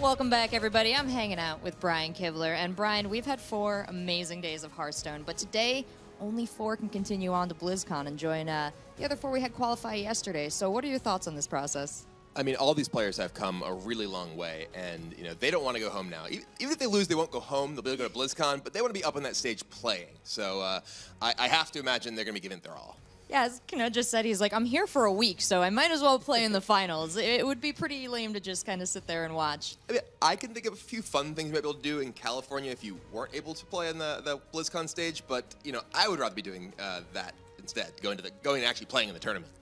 Welcome back, everybody. I'm hanging out with Brian Kibler. And Brian, we've had 4 amazing days of Hearthstone, but today only 4 can continue on to BlizzCon and join the other 4 we had qualify yesterday. So what are your thoughts on this process? I mean, all these players have come a really long way, and you know they don't want to go home now. Even if they lose, they won't go home. They'll be able to go to BlizzCon, but they want to be up on that stage playing. So I have to imagine they're going to be giving it their all. Yeah, as Kano just said, he's like, I'm here for a week, so I might as well play in the finals. It would be pretty lame to just kind of sit there and watch. I mean, I can think of a few fun things you might be able to do in California if you weren't able to play on the BlizzCon stage, but you know, I would rather be doing that instead, going and actually playing in the tournament.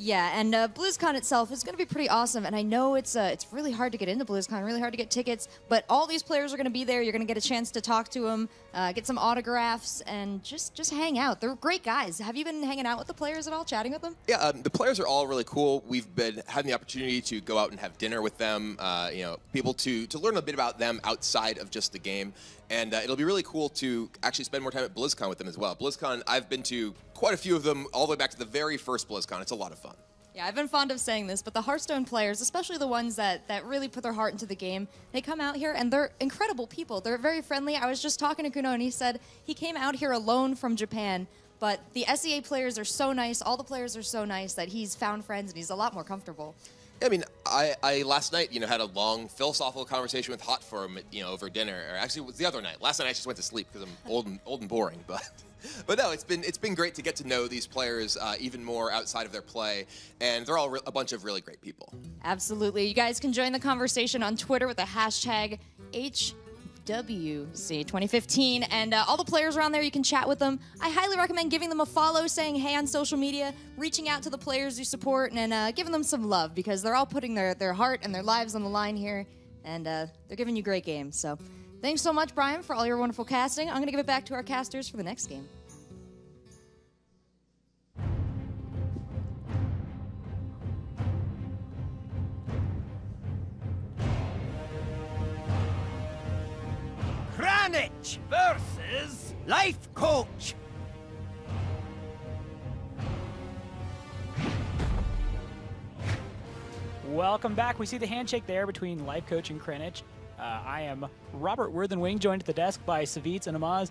Yeah, and BlizzCon itself is going to be pretty awesome, and I know it's really hard to get into BlizzCon, really hard to get tickets, but all these players are going to be there. You're going to get a chance to talk to them, get some autographs, and just hang out. They're great guys. Have you been hanging out with the players at all, chatting with them? Yeah, the players are all really cool. We've been having the opportunity to go out and have dinner with them, you know, be able to learn a bit about them outside of just the game, and it'll be really cool to actually spend more time at BlizzCon with them as well. BlizzCon, I've been to quite a few of them all the way back to the very first BlizzCon. It's a lot of fun. Yeah, I've been fond of saying this, but the Hearthstone players, especially the ones that really put their heart into the game, they come out here and they're incredible people. They're very friendly. I was just talking to Kuno and he said he came out here alone from Japan, but the SEA players are so nice, all the players are so nice that he's found friends and he's a lot more comfortable. I mean, I last night, you know, had a long philosophical conversation with Hot for him, you know, over dinner. Or actually, it was the other night. Last night, I just went to sleep because I'm old and boring. But no, it's been great to get to know these players even more outside of their play, and they're all a bunch of really great people. Absolutely, you guys can join the conversation on Twitter with the hashtag HWC2015, and all the players are on there. You can chat with them. I highly recommend giving them a follow, saying hey on social media, reaching out to the players you support, and giving them some love because they're all putting their heart and their lives on the line here, and they're giving you great games. So thanks so much, Brian, for all your wonderful casting. I'm going to give it back to our casters for the next game. Kranich versus Lifecoach. Welcome back. We see the handshake there between Lifecoach and Kranich. I am Robert Worthen-Wing, joined at the desk by Savjz and Amaz.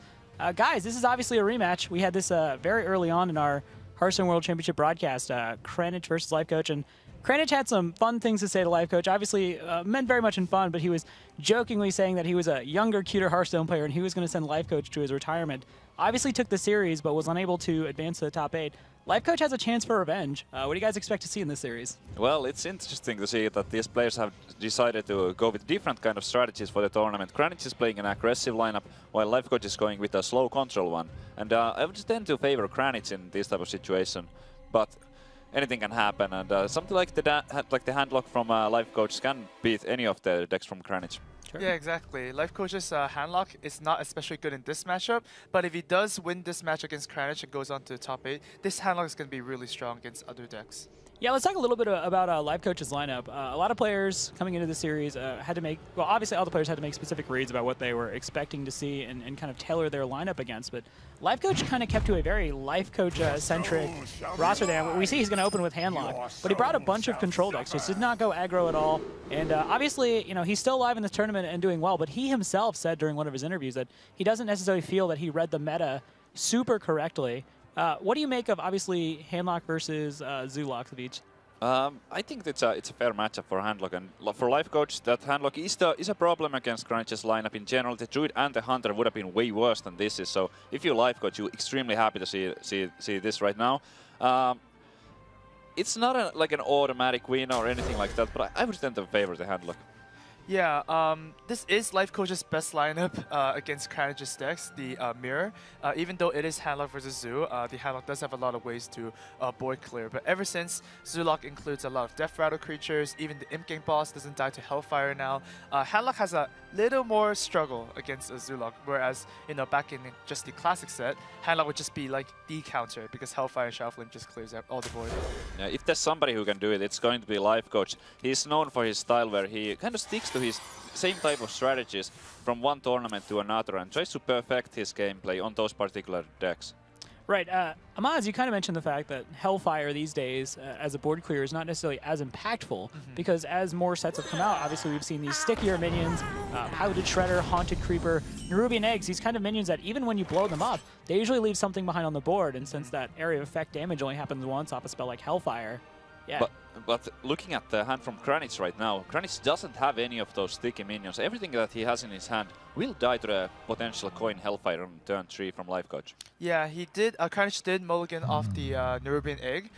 Guys, this is obviously a rematch. We had this very early on in our Hearthstone World Championship broadcast, Kranich versus Lifecoach, and Kranich had some fun things to say to Lifecoach. Obviously, meant very much in fun, but he was jokingly saying that he was a younger, cuter Hearthstone player, and he was going to send Lifecoach to his retirement. Obviously took the series, but was unable to advance to the top 8. Lifecoach has a chance for revenge. What do you guys expect to see in this series? Well, it's interesting to see that these players have decided to go with different kind of strategies for the tournament. Kranich is playing an aggressive lineup, while Lifecoach is going with a slow control one. And I would tend to favor Kranich in this type of situation, but anything can happen. And something like the handlock from Lifecoach can beat any of the decks from Kranich. Sure. Yeah, exactly. Lifecoach's handlock is not especially good in this matchup, but if he does win this match against Kranich and goes on to the top 8, this handlock is going to be really strong against other decks. Yeah, let's talk a little bit about Lifecoach's lineup. A lot of players coming into the series had to make, well, obviously all the players had to make specific reads about what they were expecting to see and kind of tailor their lineup against, but Lifecoach kind of kept to a very Lifecoach-centric roster there. We see he's going to open with Handlock, but he brought a bunch of control decks, just did not go aggro at all, and obviously, you know, he's still alive in this tournament and doing well, but he himself said during one of his interviews that he doesn't necessarily feel that he read the meta super correctly. What do you make of, obviously, Handlock versus Zoolock, Savjz? I think it's a fair matchup for Handlock. And for Lifecoach, that Handlock is a problem against Kranich's lineup in general. The Druid and the Hunter would have been way worse than this is. So if you're Lifecoach, you're extremely happy to see this right now. It's not like an automatic win or anything like that, but I would tend to favor the Handlock. Yeah, this is Lifecoach's best lineup against Kranich's decks, the Mirror. Even though it is Handlock versus Zoo, the Handlock does have a lot of ways to board clear. But ever since, Zoolock includes a lot of Death Rattle creatures, even the Imp Gang Boss doesn't die to Hellfire now. Handlock has a little more struggle against Zoolock, whereas, you know, back in just the classic set, Handlock would just be like the counter because Hellfire and Shuffling just clears out all the board. Yeah, if there's somebody who can do it, it's going to be Lifecoach. He's known for his style where he kind of sticks to his same type of strategies from one tournament to another and tries to perfect his gameplay on those particular decks. Right. Amaz, you kind of mentioned the fact that Hellfire these days, as a board clear, is not necessarily as impactful, because as more sets have come out, obviously we've seen these stickier minions, Piloted Shredder, Haunted Creeper, Nerubian Eggs, these kind of minions that even when you blow them up, they usually leave something behind on the board, and since that area of effect damage only happens once off a spell like Hellfire, yeah. But looking at the hand from Kranich right now, Kranich doesn't have any of those sticky minions. Everything that he has in his hand will die to the potential coin Hellfire on turn 3 from Lifecoach. Yeah, he did. Kranich did mulligan off the Nerubian Egg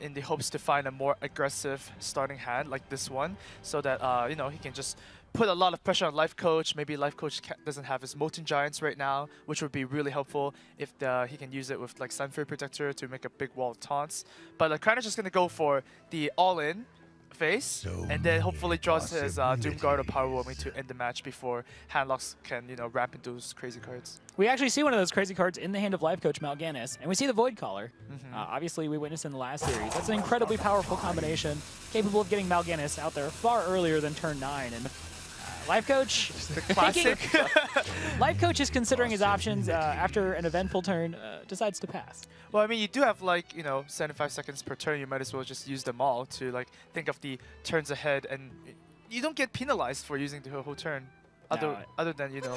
in the hopes to find a more aggressive starting hand like this one, so that you know, he can just put a lot of pressure on Lifecoach. Maybe Lifecoach doesn't have his Molten Giants right now, which would be really helpful if he can use it with like Sunfury Protector to make a big wall of taunts. But Kranich is going to go for the all-in phase, and then hopefully draws his Doomguard or Power Overwhelming to end the match before Handlocks can, you know, wrap into those crazy cards. We actually see one of those crazy cards in the hand of Lifecoach, Mal'Ganis, and we see the Void Caller. Obviously, we witnessed in the last series. That's an incredibly powerful combination, capable of getting Mal'Ganis out there far earlier than turn 9. And Lifecoach, Lifecoach is considering his options after an eventful turn, decides to pass. Well, I mean, you do have, like, you know, 75 seconds per turn. You might as well just use them all to, like, think of the turns ahead, and you don't get penalized for using the whole turn. Other than, you know,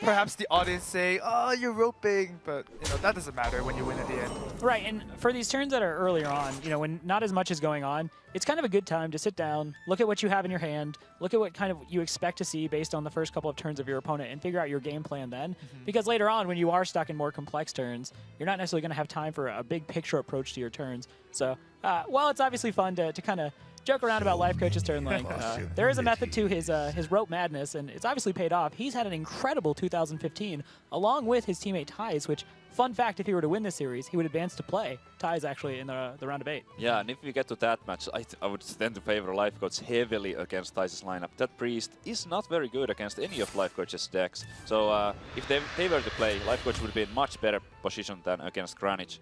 perhaps the audience say, oh, you're roping, but, you know, that doesn't matter when you win at the end. Right, and for these turns that are earlier on, you know, when not as much is going on, it's kind of a good time to sit down, look at what you have in your hand, look at what kind of you expect to see based on the first couple of turns of your opponent, and figure out your game plan then. Because later on, when you are stuck in more complex turns, you're not necessarily going to have time for a big picture approach to your turns. So while it's obviously fun to kind of joke around about Lifecoach's turn length, there is a method to his rope madness, and it's obviously paid off. He's had an incredible 2015, along with his teammate Ties, which, fun fact, if he were to win this series, he would advance to play Ties actually in the round of 8. Yeah, and if we get to that match, I would tend to favor Lifecoach heavily against Ties' lineup. That Priest is not very good against any of Lifecoach's decks, so if they were to play, Lifecoach would be in much better position than against Kranich.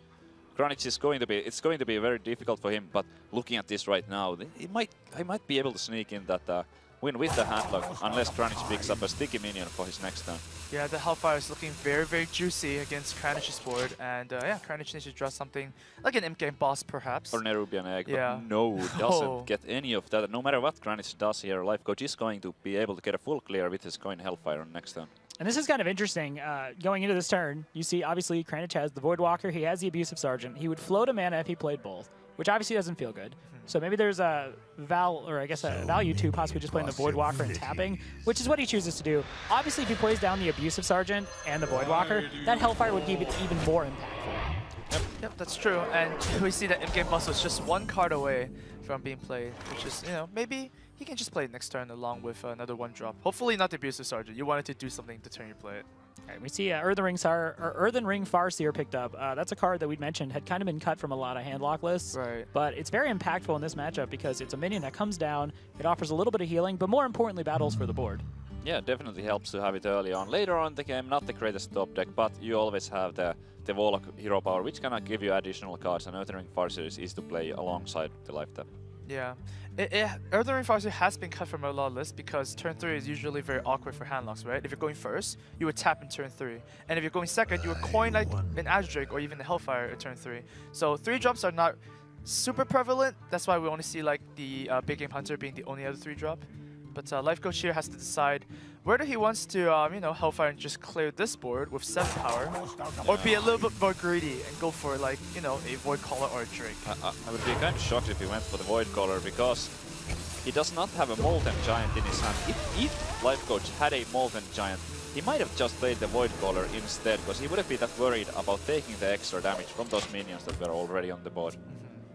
Kranich is going to be, it's going to be very difficult for him, but looking at this right now, I might be able to sneak in that win with the Handlock, unless Kranich picks up a sticky minion for his next turn. Yeah, the Hellfire is looking very, very juicy against Kranich's board, and yeah, Kranich needs to draw something, like an Imp Gang Boss perhaps. Or Nerubian Egg, yeah. But no, doesn't get any of that. No matter what Kranich does here, Lifecoach is going to be able to get a full clear with his coin Hellfire on next turn. And this is kind of interesting. Going into this turn, you see, obviously, Kranich has the Voidwalker. He has the Abusive Sergeant. He would float a mana if he played both, which obviously doesn't feel good. So maybe there's a value to possibly just playing the Voidwalker and tapping, which is what he chooses to do. Obviously, if he plays down the Abusive Sergeant and the Voidwalker, that Hellfire would give it even more impactful. Yep, that's true. And we see that Imp Gang Boss was just one card away from being played, which is, you know, maybe he can just play it next turn along with another 1-drop. Hopefully not the Abusive Sergeant. You wanted to do something the turn you play it. All right, we see Earthen Ring Farseer picked up. That's a card that we'd mentioned had kind of been cut from a lot of Handlock lists. Right. But it's very impactful in this matchup because it's a minion that comes down, it offers a little bit of healing, but more importantly, battles for the board. Yeah, definitely helps to have it early on. Later on in the game, not the greatest top deck, but you always have the Warlock Hero Power, which can give you additional cards, and Earthen Ring Farseer is to play alongside the life tap. Yeah, Earthen Ring Farseer has been cut from a lot of lists because turn 3 is usually very awkward for Handlocks, right? If you're going first, you would tap in turn 3. And if you're going second, you would coin like an Azdrake or even the Hellfire at turn 3. So 3-drops are not super prevalent. That's why we only see like the Big Game Hunter being the only other 3-drop. But Lifecoach here has to decide whether he wants to, you know, Hellfire and just clear this board with 7 power, or be a little bit more greedy and go for, like, you know, a Void Caller or a Drake. I would be kind of shocked if he went for the Void Caller, because he does not have a Molten Giant in his hand. If Lifecoach had a Molten Giant, he might have just played the Void Caller instead, because he wouldn't be that worried about taking the extra damage from those minions that were already on the board.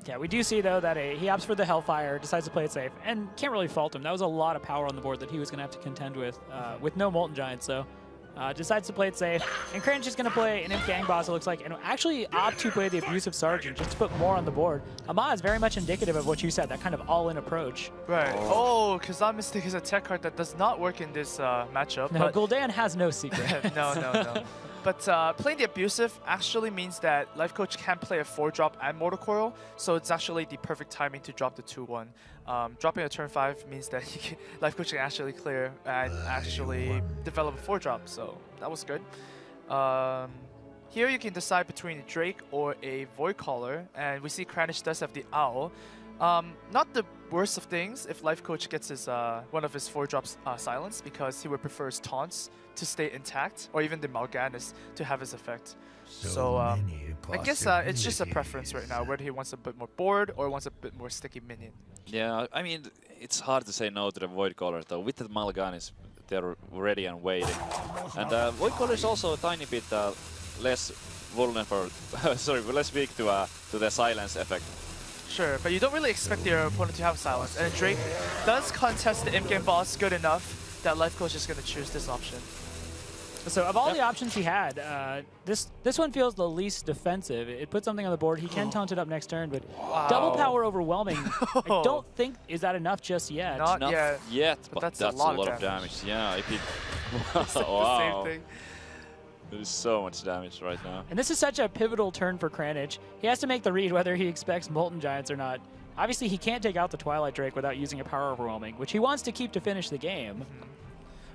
Yeah, we do see, though, that he opts for the Hellfire, decides to play it safe, and can't really fault him. That was a lot of power on the board that he was going to have to contend with no Molten Giant, so decides to play it safe. And Kranich is going to play an Imp Gang Boss, it looks like, and actually opt to play the Abusive Sergeant just to put more on the board. Amaz is very much indicative of what you said, that kind of all-in approach. Right. Oh, Kezan Mystic is a tech card that does not work in this matchup. No, but Gul'dan has no secret. No. But playing the Abusive actually means that Lifecoach can play a 4-drop and Mortal Coil, so it's actually the perfect timing to drop the 2-1. Dropping a turn 5 means that Lifecoach can actually clear and actually develop a 4-drop, so that was good. Here you can decide between a Drake or a Void Caller, and we see Kranich does have the Owl. Not the worst of things if Lifecoach gets his one of his 4-drops silenced, because he would prefer his taunts to stay intact, or even the Mal'Ganis to have his effect. So I guess it's just a preference right now, whether he wants a bit more board or wants a bit more sticky minion. Yeah, I mean, it's hard to say no to the Void Caller though. With the Mal'Ganis, they're ready and waiting. And Void Caller is also a tiny bit less vulnerable, sorry, less weak to the silence effect. Sure, but you don't really expect your opponent to have silence, and Drake does contest the Imp Gang Boss good enough that Lifecoach is going to choose this option. So of all the options he had, this one feels the least defensive. It puts something on the board. He can taunt it up next turn, but double Power Overwhelming, I don't think is that enough just yet. Not yet, but that's a lot of damage. Yeah, if it... Wow. The same thing. There's so much damage right now. And this is such a pivotal turn for Kranich. He has to make the read whether he expects Molten Giants or not. Obviously, he can't take out the Twilight Drake without using a Power Overwhelming, which he wants to keep to finish the game.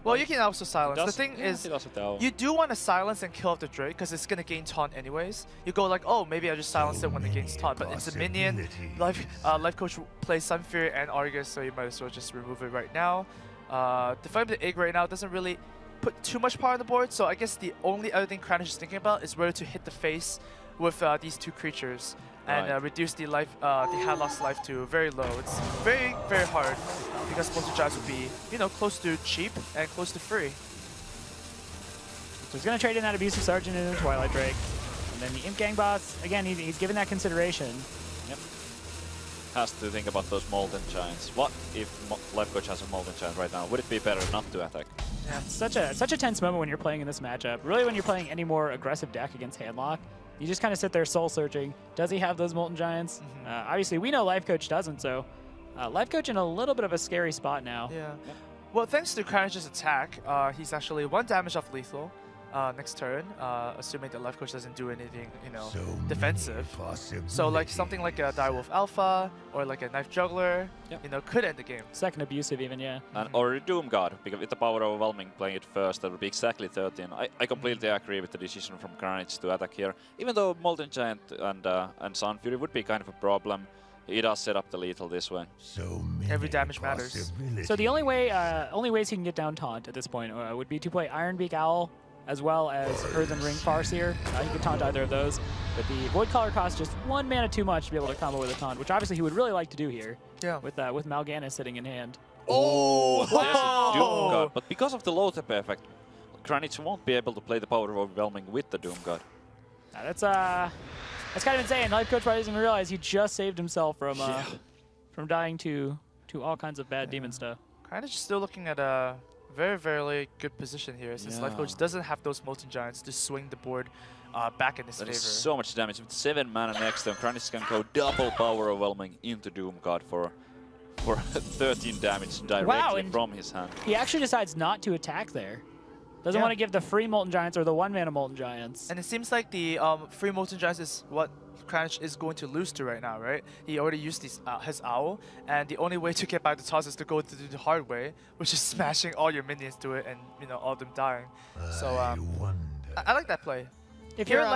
Well, you can also silence. The thing is, you do want to silence and kill up the Drake because it's going to gain taunt anyways. You go like, oh, maybe I just silence it when it gains taunt, but it's a minion. Lifecoach plays Sunfury and Argus, so you might as well just remove it right now. Defend the egg right now doesn't really put too much power on the board, so I guess the only other thing Kranich is thinking about is whether to hit the face with these two creatures and reduce the life, the Handlock's life to very low. It's very, very hard because Molten Giants would be, you know, close to cheap and close to free. So he's gonna trade in that Abusive Sergeant and the Twilight Drake, and then the Imp Gang Boss. Again, he's given that consideration. Yep. Has to think about those Molten Giants. What if Lifecoach has a Molten Giant right now? Would it be better not to attack? Yeah, it's such a tense moment when you're playing in this matchup. Really, when you're playing any more aggressive deck against Handlock, you just kind of sit there soul searching. Does he have those Molten Giants? Obviously, we know Lifecoach doesn't, so Lifecoach in a little bit of a scary spot now. Yeah. Well, thanks to Kranich's attack, he's actually 1 damage off lethal next turn, assuming that Lifecoach doesn't do anything, you know, defensive. So like something like a Direwolf Alpha or like a Knife Juggler, you know, could end the game. Second Abusive even, yeah. And or a Doomguard, because with the Power Overwhelming playing it first, that would be exactly 13. I completely agree with the decision from Kranich to attack here. Even though Molten Giant and Sunfury would be kind of a problem, he does set up the lethal this way. Every damage matters. So the only ways he can get down taunt at this point would be to play Ironbeak Owl, as well as Earthen Ring Farseer. You could taunt either of those, but the Void Caller costs just 1 mana too much to be able to combo with a taunt, which obviously he would really like to do here. Yeah. With Mal'Ganis sitting in hand. Oh! Doomguard. But because of the Loatheb effect, Kranich won't be able to play the Power Overwhelming with the Doomguard. That's kind of insane. Lifecoach probably doesn't realize he just saved himself from dying to all kinds of bad demon stuff. Kranich still looking at a very, very good position here, since Lifecoach doesn't have those Molten Giants to swing the board back in his favor. That is so much damage. With 7 mana next turn, Kranich can go double Power Overwhelming into Doomguard for 13 damage directly from his hand. He actually decides not to attack there. Doesn't want to give the free Molten Giants or the 1 mana Molten Giants. And it seems like the free Molten Giants is what Kranich is going to lose to right now, right? He already used his Owl, and the only way to get back the toss is to go to the hard way, which is smashing all your minions to it and, you know, all of them dying. So I like that play. If you're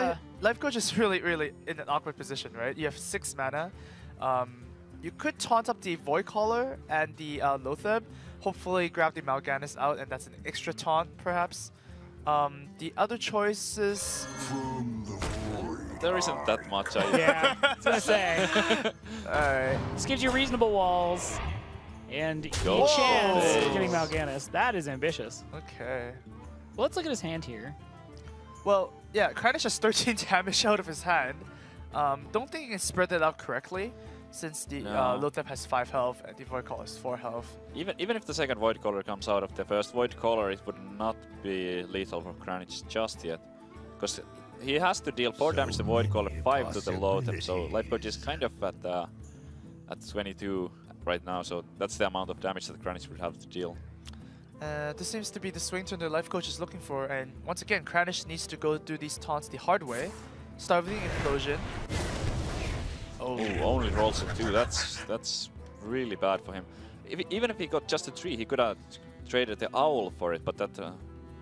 Lifecoach is really in an awkward position, right? You have 6 mana. You could taunt up the Void Caller and the Loatheb, hopefully grab the Mal'Ganis out, and that's an extra taunt, perhaps. The other choices... There isn't that much, I think. Yeah, I was going to say. Alright. This gives you reasonable walls, and no chance of getting Mal'Ganis. That is ambitious. Okay. Well, let's look at his hand here. Well, yeah, Kranich has 13 damage out of his hand. Don't think he can spread that out correctly, since the Loatheb has 5 health and the Void Caller is 4 health. Even if the second Void Caller comes out of the first Void Caller, it would not be lethal for Kranich just yet, because he has to deal 4 damage to Void Caller, 5 to the Loatheb. So Lifecoach is kind of at 22 right now. So that's the amount of damage that Kranich would have to deal. This seems to be the swing turn that Lifecoach is looking for, and once again, Kranich needs to go do these taunts the hard way. Starving Implosion. Oh, only rolls a 2. That's really bad for him. Even if he got just a 3, he could have traded the Owl for it, but that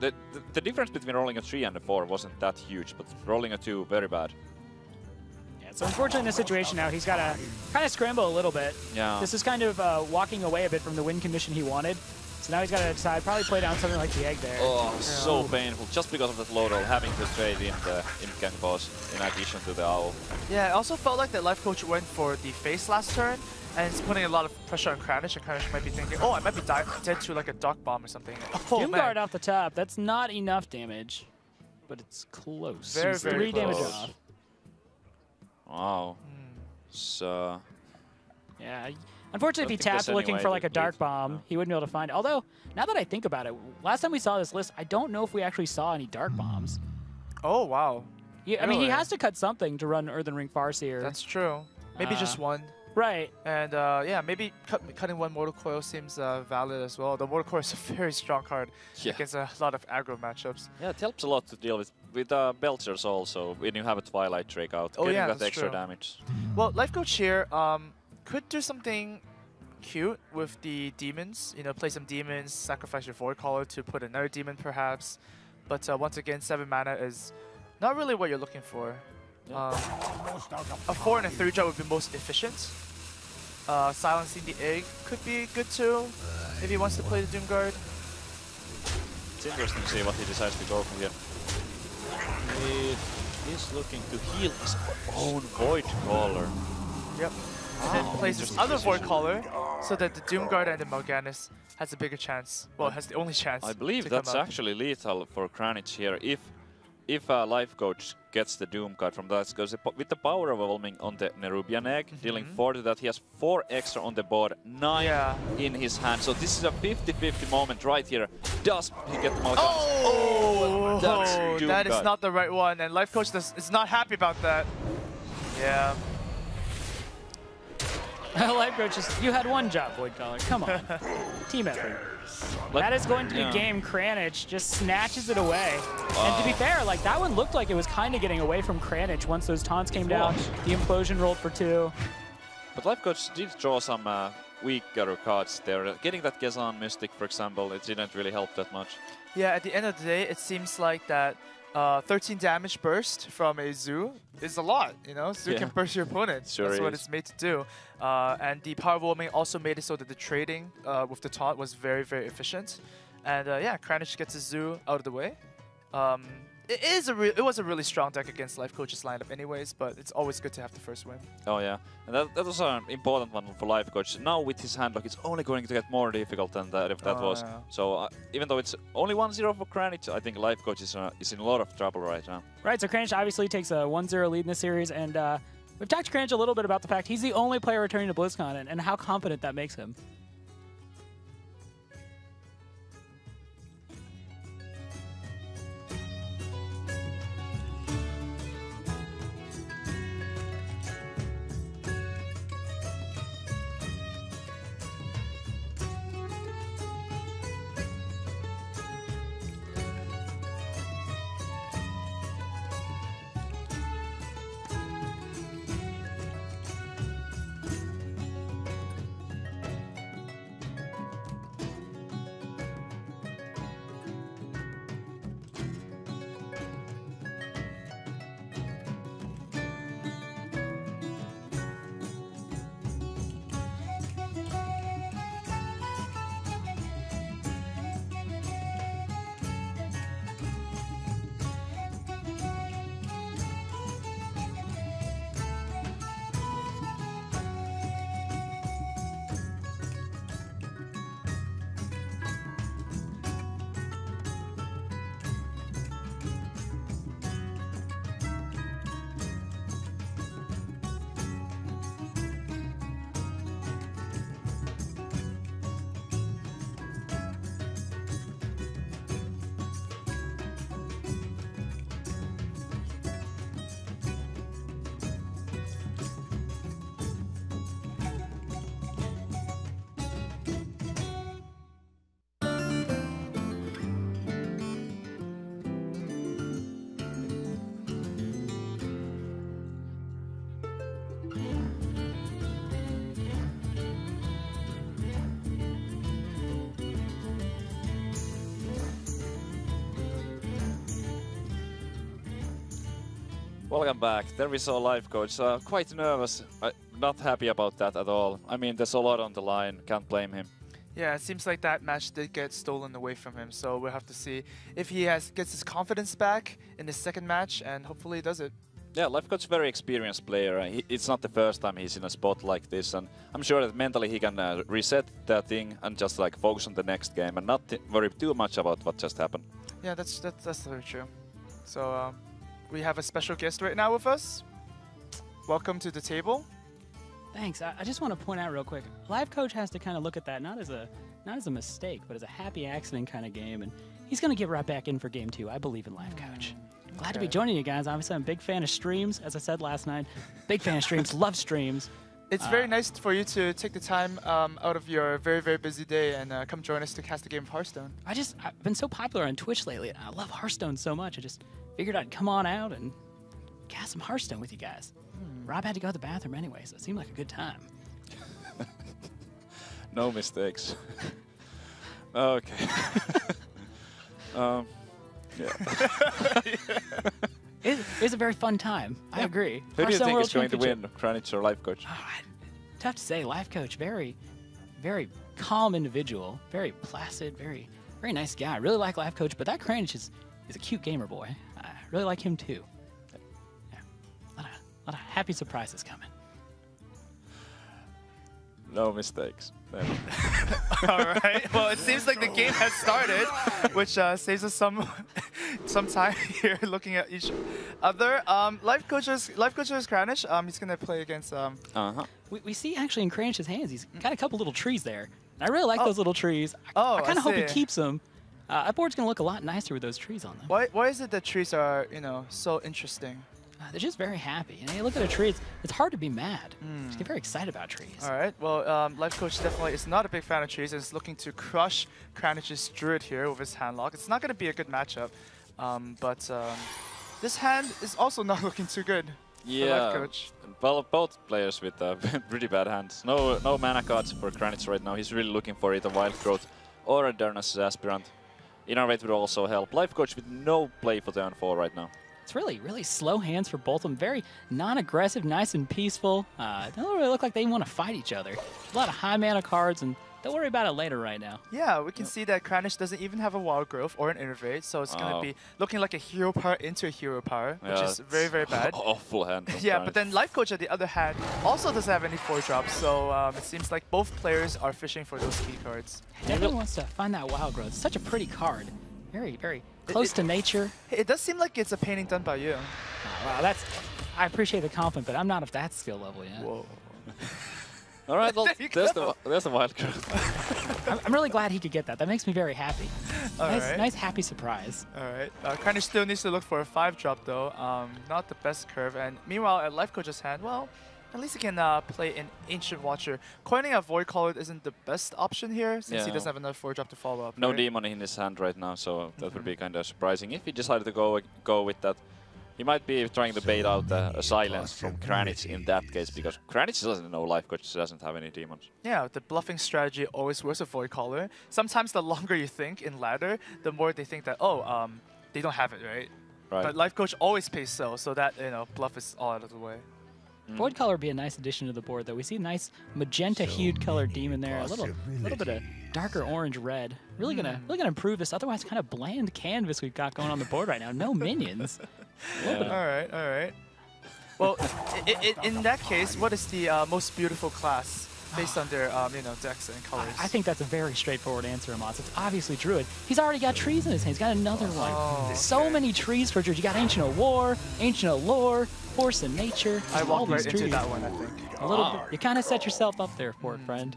The difference between rolling a 3 and a 4 wasn't that huge, but rolling a 2, very bad. Yeah, so unfortunately in this situation now, he's got to kind of scramble a little bit. Yeah. This is kind of walking away a bit from the win condition he wanted. So now he's got to decide, probably play down something like the egg there. Oh, so painful. Just because of that low roll, having to trade in the Imp Gang Boss in addition to the owl. Yeah, it also felt like that Lifecoach went for the face last turn, and it's putting a lot of pressure on Kranich, and Kranich might be thinking, oh, I might be dead to like a Dark Bomb or something. Oh, Doomguard off the top, that's not enough damage, but it's close. Very, very close. 3 damage off. Wow. Mm. So... yeah. Unfortunately, if he tapped looking for like a Dark Bomb, he wouldn't be able to find it. Although, now that I think about it, last time we saw this list, I don't know if we actually saw any Dark Bombs. Oh, wow. Yeah, I mean, he has to cut something to run Earthen Ring Farseer. That's true. Maybe just one. Right. And yeah, maybe cutting one Mortal Coil seems valid as well. The Mortal Coil is a very strong card against a lot of aggro matchups. Yeah, it helps a lot to deal with Belchers also, when you have a Twilight Drake out, getting that extra damage. Well, Lifecoach here, could do something cute with the demons, you know, play some demons, sacrifice your Void Caller to put another demon perhaps. But once again, 7 mana is not really what you're looking for. Yep. A 4 and a 3 drop would be most efficient. Silencing the egg could be good too, if he wants to play the Doomguard. It's interesting to see what he decides to go from here. He's looking to heal his own Void Caller. Yep. And then plays this other Void Caller, so that the Doomguard and the Mal'Ganis has a bigger chance. Well, has the only chance. I believe that's actually lethal for Kranich here. If Lifecoach gets the Doomguard from that, because with the Power Overwhelming on the Nerubian Egg, dealing 4 to that, he has 4 extra on the board, 9 in his hand. So this is a 50-50 moment right here. Does he get the Mal'Ganis? Oh! That's that is not the right one, and Lifecoach is not happy about that. Yeah. Lifecoach, you had one job, Void Caller. Come on. Team effort. That is going to be game. Kranich just snatches it away. And to be fair, like that one looked like it was kind of getting away from Kranich once those taunts came down. The implosion rolled for 2. But Lifecoach did draw some weaker cards there. Getting that Kezan Mystic, for example, it didn't really help that much. Yeah, at the end of the day, it seems like that 13 damage burst from a Zoo is a lot, you know? Zoo can burst your opponent. Sure That's what it's made to do. And the Power Overwhelming also made it so that the trading with the taunt was very, very efficient. And yeah, Kranich gets a Zoo out of the way. It was a really strong deck against Lifecoach's lineup anyways, but it's always good to have the first win. Oh yeah, and that was an important one for Lifecoach. Now with his Handlock, it's only going to get more difficult than that, if that was. Yeah. So even though it's only 1-0 for Kranich, I think Lifecoach is in a lot of trouble right now. Right, so Kranich obviously takes a 1-0 lead in this series, and we've talked to Kranich a little bit about the fact he's the only player returning to BlizzCon, and how confident that makes him. Welcome back. There we saw Lifecoach. Quite nervous. Not happy about that at all. I mean, there's a lot on the line. Can't blame him. Yeah, it seems like that match did get stolen away from him. So we'll have to see if he gets his confidence back in his second match, and hopefully he does it. Yeah, Lifecoach's a very experienced player. It's not the first time he's in a spot like this, and I'm sure that mentally he can reset that thing and just like focus on the next game and not worry too much about what just happened. Yeah, that's very true. So we have a special guest right now with us. Welcome to the table. Thanks. I just want to point out real quick, Lifecoach has to kind of look at that not as a mistake, but as a happy accident kind of game, and he's going to get right back in for game two. I believe in Lifecoach. Glad to be joining you guys. Obviously, I'm a big fan of streams, as I said last night. Big fan of streams, love streams. It's very nice for you to take the time out of your very, very busy day and come join us to cast a game of Hearthstone. I've been so popular on Twitch lately, and I love Hearthstone so much. I just figured I'd come on out and cast some Hearthstone with you guys. Rob had to go to the bathroom anyway, so it seemed like a good time. No mistakes. Okay. Yeah. It's a very fun time. Yeah. I agree. Who do you think is going to win, Kranich or Lifecoach? Oh, tough to say. Lifecoach, very, very calm individual, very placid, very, very nice guy. I really like Lifecoach, but that Kranich is a cute gamer boy. I really like him too. Yeah. A lot of happy surprises coming. No mistakes. All right. Well, it seems like the game has started, which saves us some time here looking at each other. Lifecoach is Kranich. He's gonna play against. We see actually in Kranich's hands, he's got a couple little trees there. And I really like those little trees. I kind of hope he keeps them. That board's gonna look a lot nicer with those trees on them. Why is it that trees are so interesting? They're just very happy. You know, you look at a tree, it's hard to be mad. You get very excited about trees. All right. Well, Lifecoach definitely is not a big fan of trees and is looking to crush Kranich's Druid here with his Handlock. It's not going to be a good matchup, but this hand is also not looking too good for Lifecoach. Well, both players with pretty bad hands. No mana cards for Kranich right now. He's really looking for either Wild Growth or a Darkness Aspirant. Innervate would also help. Lifecoach with no play for turn 4 right now. It's really, really slow hands for both of them. Very non-aggressive, nice and peaceful. They don't really look like they want to fight each other. A lot of high mana cards, and don't worry about it later right now. Yeah, we can see that Kranich doesn't even have a Wild Growth or an Innervate, so it's going to be looking like a hero power into a hero power, which is very, very bad. Awful hand. Yeah, but then Lifecoach, on the other hand, also doesn't have any 4-drops, so it seems like both players are fishing for those key cards. Everyone wants to find that Wild Growth. It's such a pretty card. Very, very close to nature. It does seem like it's a painting done by you. Oh, wow, I appreciate the compliment, but I'm not at that skill level yet. Whoa. All right, well, there's the Wild Growth. I'm really glad he could get that. That makes me very happy. Nice happy surprise. All right. Kranich still needs to look for a 5-drop, though. Not the best curve. And meanwhile, at Lifecoach's hand, well, at least he can play an Ancient Watcher. Coining a Void Caller isn't the best option here, since he doesn't have enough 4-drop to follow up. No demon in his hand right now, so that would be kind of surprising. If he decided to go with that, he might be trying to bait out a silence from Kranich in that case, because Kranich doesn't know Lifecoach doesn't have any demons. Yeah, the bluffing strategy always works with Void Caller. Sometimes the longer you think in ladder, the more they think that, they don't have it, right? But Lifecoach always pays so that, bluff is all out of the way. Void Caller would be a nice addition to the board, though. We see a nice magenta-hued color demon there, a little bit of darker orange-red. Really gonna improve this otherwise kind of bland canvas we've got going on the board right now. No minions. All right. Well, in that case, what is the most beautiful class based on their decks and colors? I think that's a very straightforward answer, Amaz. It's obviously Druid. He's already got trees in his hand. He's got another one. So many trees for Druid. You got Ancient of War, Ancient of Lore, Force of Nature. I walked right into that one, I think. A little bit. You kind of set yourself up there for it, friend.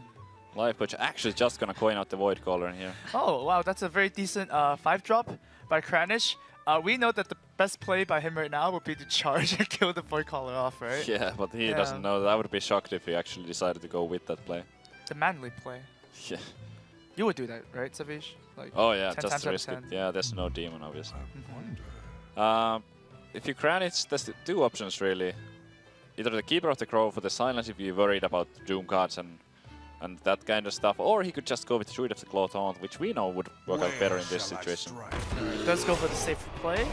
Lifecoach actually just going to coin out the Void Caller in here. Oh, wow. That's a very decent 5-drop by Kranich. We know that the best play by him right now would be to charge and kill the Void Caller off, right? Yeah, but he doesn't know that. I would be shocked if he actually decided to go with that play. The manly play. Yeah. You would do that, right, Savjz? Like just to risk it. Yeah, there's no demon, obviously. If you Kranich, there's two options, really. Either the Keeper of the Grove or the Silence if you're worried about Doom cards and that kind of stuff, or he could just go with Druid of the Claw Taunt, which we know would work out better in this situation. Does go for the safe play.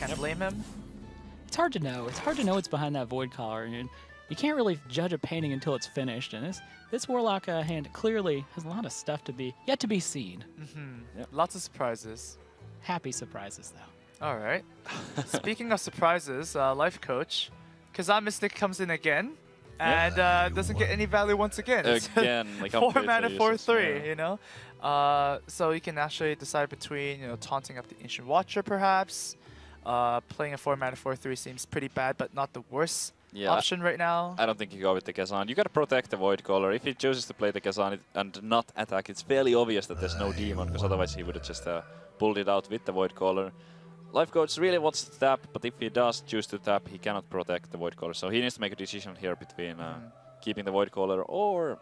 Can't blame him. it's hard to know. It's hard to know what's behind that Void Collar. You can't really judge a painting until it's finished, and this Warlock hand clearly has a lot of stuff to be yet to be seen. Mm-hmm. Yep. Lots of surprises. Happy surprises, though. All right. Speaking of surprises, Lifecoach, Kezan Mystic comes in again, and doesn't get any value once again. Like 4 mana, 4/3. Yeah. You know, so you can actually decide between taunting up the Ancient Watcher, perhaps. Playing a 4 mana, 4/3 seems pretty bad, but not the worst. Yeah, option right now. I don't think you go with the Kezan. You gotta protect the Void Caller. If he chooses to play the Kezan and not attack, it's fairly obvious that there's no demon, because otherwise he would have just pulled it out with the Void Caller. Lifecoach really wants to tap, but if he does choose to tap, he cannot protect the Void Caller. So he needs to make a decision here between keeping the Void Caller or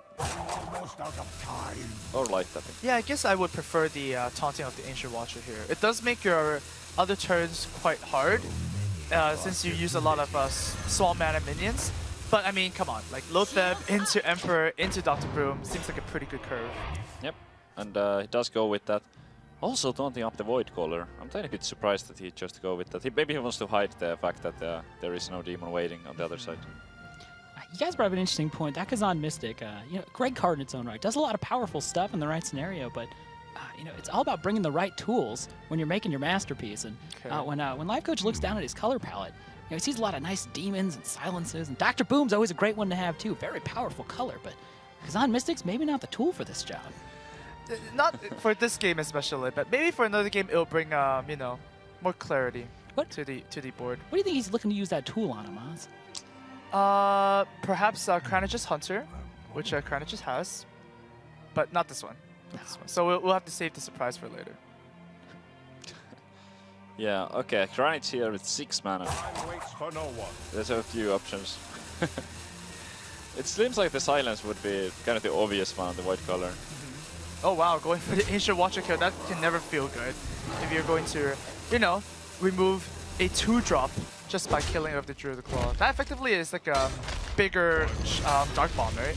life tapping. Yeah, I guess I would prefer the taunting of the Ancient Watcher here. It does make your other turns quite hard. Since you use a lot of small mana minions. But I mean, come on, like Loatheb into Emperor, into Dr. Boom seems like a pretty good curve. Yep, and he does go with that. Also taunting up the Void Caller. I'm kind of a bit surprised that he chose to go with that. Maybe he wants to hide the fact that there is no demon waiting on the other side. You guys brought up an interesting point. That Kezan Mystic, great card in its own right. Does a lot of powerful stuff in the right scenario, but it's all about bringing the right tools when you're making your masterpiece. And when Lifecoach looks down at his color palette, he sees a lot of nice demons and silences. And Dr. Boom's always a great one to have too. Very powerful color, but Kezan Mystic's maybe not the tool for this job. Not for this game especially, but maybe for another game it'll bring more clarity to the board. What do you think he's looking to use that tool on, Amaz? Perhaps Kranich's Hunter, which Kranich has, but not this one. No. So we'll have to save the surprise for later. Yeah, okay. Kranich here with 6 mana. For no one. There's a few options. It seems like the silence would be kind of the obvious one, the Void Caller. Oh wow, going for the Ancient Watcher kill, that can never feel good. If you're going to, remove a 2-drop just by killing off the Druid of the Claw. That effectively is like a bigger Dark Bomb, right?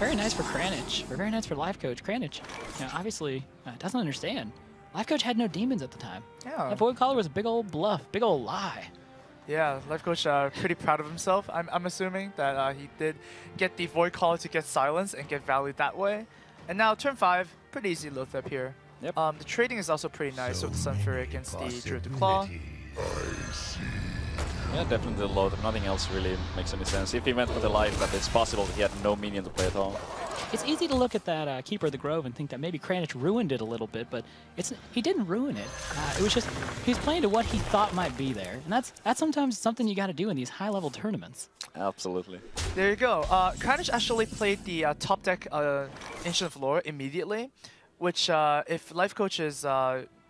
Very nice for Kranich, or very nice for Lifecoach. Kranich, obviously doesn't understand. Lifecoach had no demons at the time. Yeah. That Void Caller was a big old bluff, big old lie. Yeah, Lifecoach pretty proud of himself. I'm assuming that he did get the Void Caller to get silence and get value that way. And now turn 5, pretty easy Loatheb here. Yep. The trading is also pretty nice with the Sunfury against the Druid of the Claw. Yeah, definitely the Loatheb. Nothing else really makes any sense. If he went for the life, that it's possible that he had no minion to play at all. It's easy to look at that Keeper of the Grove and think that maybe Kranich ruined it a little bit, but he didn't ruin it. It was just he was playing to what he thought might be there, and that's sometimes something you got to do in these high-level tournaments. Absolutely. There you go. Kranich actually played the top deck Ancient of Lore immediately, which if Lifecoach is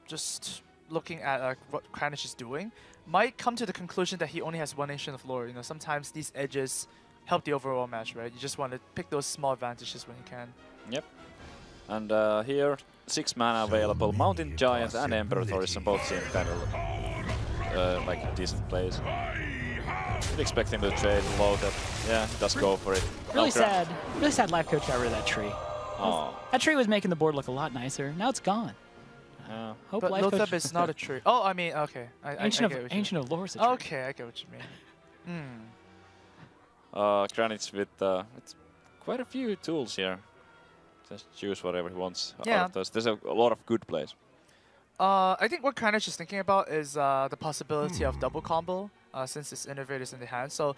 just looking at what Kranich is doing, might come to the conclusion that he only has one Ancient of Lore. Sometimes these edges help the overall match, right? You just want to pick those small advantages when you can. Yep. And here, 6 mana available. Mountain Giant and Emperor Thaurissan both seem kind of like decent plays. Did expect him to trade Loatheb. Yeah, does go for it. Really sad Lifecoach got rid of that tree. Oh. That tree was making the board look a lot nicer. Now it's gone. Hope but Loatheb is not a tree. Oh, I mean, okay. Ancient of Lore is a tree. Okay, I get what you mean. Kranich with quite a few tools here. Just choose whatever he wants. Yeah. There's a lot of good plays. I think what Kranich is thinking about is the possibility of double combo, since his innovator is in the hand. So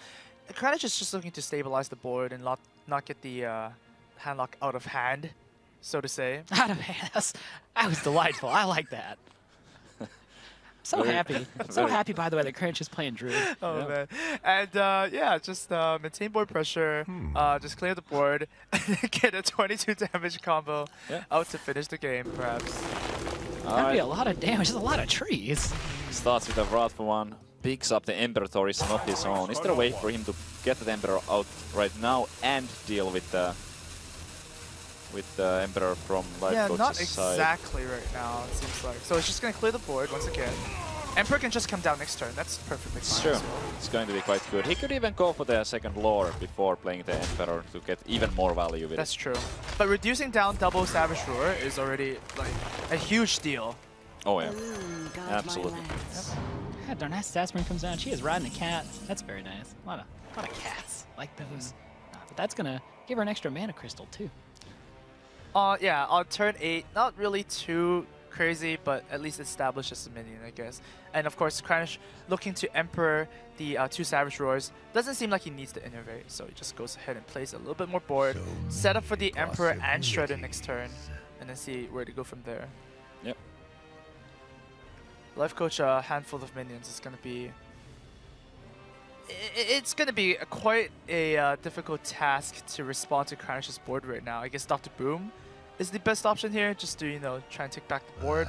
Kranich is just looking to stabilize the board and not get the Handlock out of hand, so to say. Out of hand. That was delightful. I like that. So happy, by the way, that Kranich is playing Druid. Oh, man. And, yeah, just maintain board pressure, just clear the board, get a 22 damage combo out to finish the game, perhaps. That'd be a lot of damage. There's a lot of trees. Starts with a Wrath for one, picks up the Emperor Thaurissan off his own. Is there a way for him to get the Emperor out right now and deal with the Emperor from Lifecoach's side? Yeah, not exactly right now, it seems like. So it's just going to clear the board once again. Emperor can just come down next turn. That's perfectly fine. Sure. It's going to be quite good. He could even go for the second lore before playing the Emperor to get even more value with it. That's true. But reducing down double Savage Roar is already like a huge deal. Oh, yeah. Absolutely. Yep. God darn, that stat spring comes down. She is riding a cat. That's very nice. A lot of cats like those. But that's gonna give her an extra mana crystal too. Yeah, on turn 8, not really too crazy, but at least establishes a minion, I guess. And of course, Kranich looking to Emperor the 2 Savjz Roars. Doesn't seem like he needs to innovate, so he just goes ahead and plays a little bit more board, set up for the Emperor and Shredder next turn, and then see where to go from there. Yep. Lifecoach, a handful of minions is going to be... It's going to be quite a difficult task to respond to Kranich's board right now. I guess Dr. Boom is the best option here, just to, you know, try and take back the board.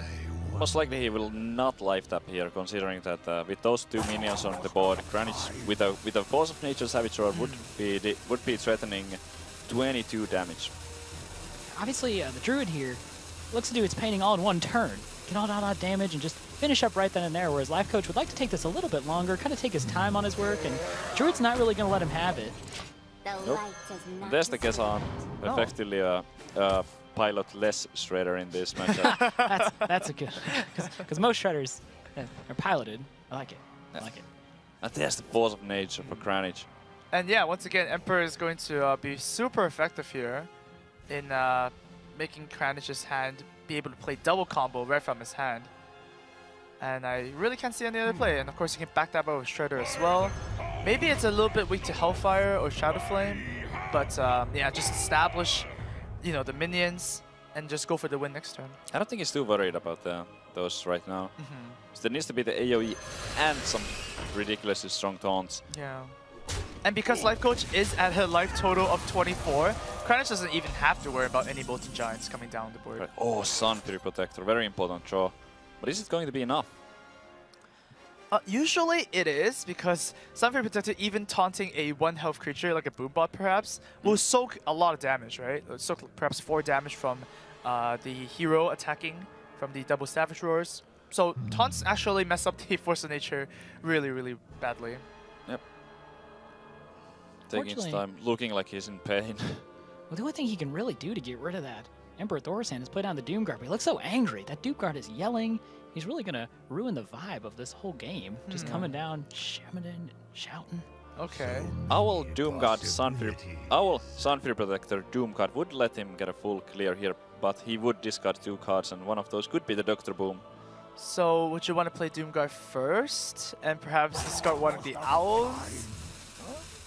Most likely he will not life tap here, considering that with those 2 minions on the board, Kranich with a Force of Nature Savjz Roar would be threatening 22 damage. Obviously, the Druid here looks to do its painting all in one turn. Get all that damage and just finish up right then and there, whereas Lifecoach would like to take this a little bit longer, kind of take his time on his work, and Druid's not really going to let him have it. Nope. There's the Kezan, effectively a pilotless Shredder in this matchup. that's a good, because most Shredders are piloted. I like it. I like it. And there's the Force of Nature for Kranich. And yeah, once again, Emperor is going to be super effective here in making Kranich's hand be able to play double combo right from his hand. And I really can't see any other play. And of course, you can back that up with Shredder as well. Maybe it's a little bit weak to Hellfire or Shadow Flame, but yeah, just establish, you know, the minions and just go for the win next turn. I don't think he's too worried about those right now. So there needs to be the AoE and some ridiculously strong taunts. Yeah. And because Lifecoach is at a life total of 24, Kranich doesn't even have to worry about any Molten Giants coming down the board. Oh, Sunfury Protector, very important draw. But is it going to be enough? Usually it is, because Sunfury Protector, even taunting a 1 health creature, like a Boombot perhaps, will soak a lot of damage, right? It'll soak perhaps 4 damage from the hero attacking from the double Savjz Roars. So taunts actually mess up the Force of Nature really, really badly. Yep. Taking his time, looking like he's in pain. Well, the only thing he can really do to get rid of that Emperor Thaurissan has put down the Doomguard, but he looks so angry. That Doomguard is yelling. He's really going to ruin the vibe of this whole game. Just coming down, shaman, shouting. Okay. Our Sunfury Protector Doomguard would let him get a full clear here, but he would discard 2 cards, and one of those could be the Dr. Boom. So would you want to play Doomguard first, and perhaps discard one of the Owls?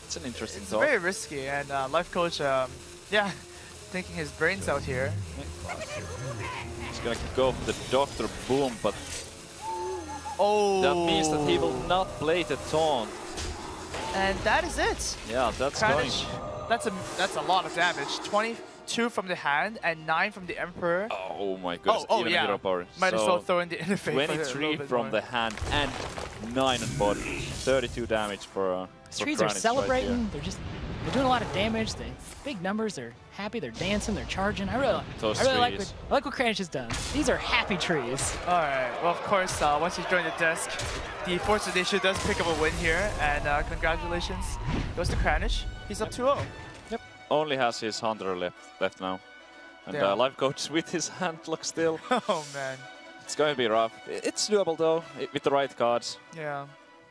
It's an interesting thought. It's very risky, and Lifecoach, yeah, thinking his brains out here. He's gonna go for the Dr. Boom, but that means that he will not play the taunt. And that is it. Yeah, that's Kranich, that's a lot of damage. 22 from the hand and 9 from the Emperor. Oh my goodness! Oh, even hero power. Might as well throw in the interface. 23 from the hand and 9 on board. 32 damage for. These trees are celebrating. Right, they're doing a lot of damage. The big numbers. They're happy. They're dancing. They're charging. I really like what Kranich has done. These are happy trees. All right. Well, of course, once you join the desk, the Force of Nature does pick up a win here, and congratulations goes to Kranich. He's up 2-0. Yep. Only has his hunter left now, and Lifecoach with his Handlock still. Oh man. It's going to be rough. It's doable though, with the right cards. Yeah.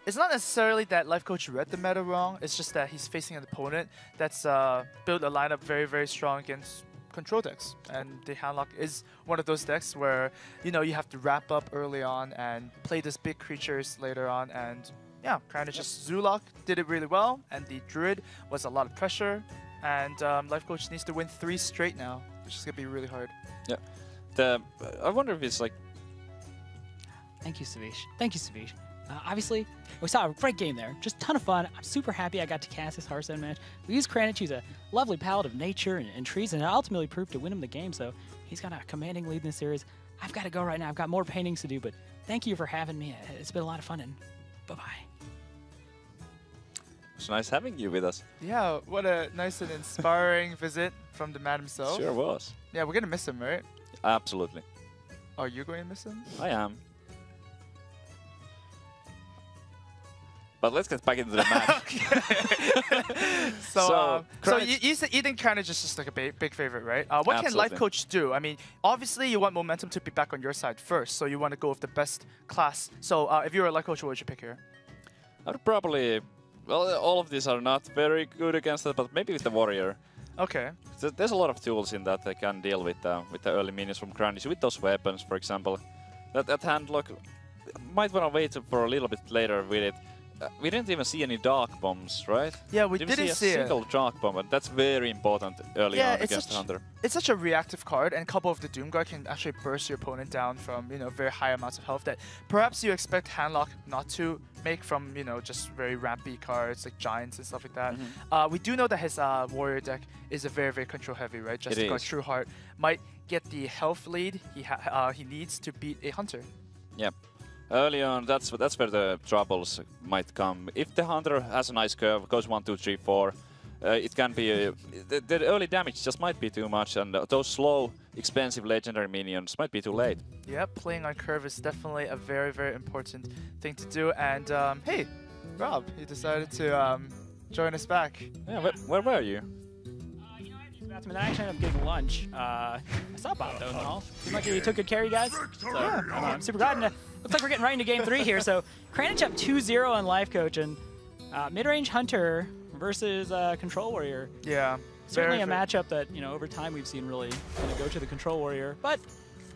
It's not necessarily that Lifecoach read the meta wrong, it's just that he's facing an opponent that's built a lineup very, very strong against control decks. And the Handlock is one of those decks where, you know, you have to wrap up early on and play these big creatures later on. And yeah, Kranich's Zoolock did it really well, and the Druid was a lot of pressure. And Lifecoach needs to win 3 straight now, which is going to be really hard. Yeah. I wonder if it's like... Thank you, Savjz. Thank you, Savjz. Obviously, we saw a great game there. Just a ton of fun. I'm super happy I got to cast this Hearthstone match. We used Kranich, who's a lovely palette of nature and trees, and it ultimately proved to win him the game, so he's got a commanding lead in this series. I've got to go right now. I've got more paintings to do, but thank you for having me. It's been a lot of fun, and bye-bye. It's nice having you with us. Yeah, what a nice and inspiring visit from the man himself. Sure was. Yeah, we're going to miss him, right? Absolutely. Are you going to miss him? I am. But let's get back into the match. So you think Kranich is just like a big favorite, right? What Absolutely. Can Lifecoach do? I mean, obviously you want momentum to be back on your side first, so you want to go with the best class. So if you were a Lifecoach, what would you pick here? I would probably... Well, all of these are not very good against that, but maybe with the Warrior. Okay. So there's a lot of tools in that they can deal with the early minions from Kranich, with those weapons, for example. That Handlock, might want to wait for a little bit later with it. We didn't even see any dark bombs, right? Yeah, we didn't see a single dark bomb, and that's very important early on against the Hunter. It's such a reactive card, and a couple of the Doomguard can actually burst your opponent down from very high amounts of health that perhaps you expect Handlock not to make from just very rampy cards like Giants and stuff like that. Mm-hmm. We do know that his Warrior deck is a very control heavy, right? Just got True Heart might get the health lead he needs to beat a Hunter. Yeah. Early on, that's where the troubles might come. If the Hunter has a nice curve, goes 1, 2, 3, 4, it can be the early damage just might be too much, and those slow, expensive legendary minions might be too late. Yeah, playing on curve is definitely a very important thing to do. And hey, Rob, you decided to join us back. Yeah, where were you? And I actually ended up getting lunch. I saw Bob though and all. Seemed like he took good care of you guys. So, yeah, I'm super glad. And looks like we're getting right into game 3 here. So Kranich up 2-0 on Lifecoach, and mid-range Hunter versus Control Warrior. Yeah. Certainly a matchup that, over time we've seen really go to the Control Warrior.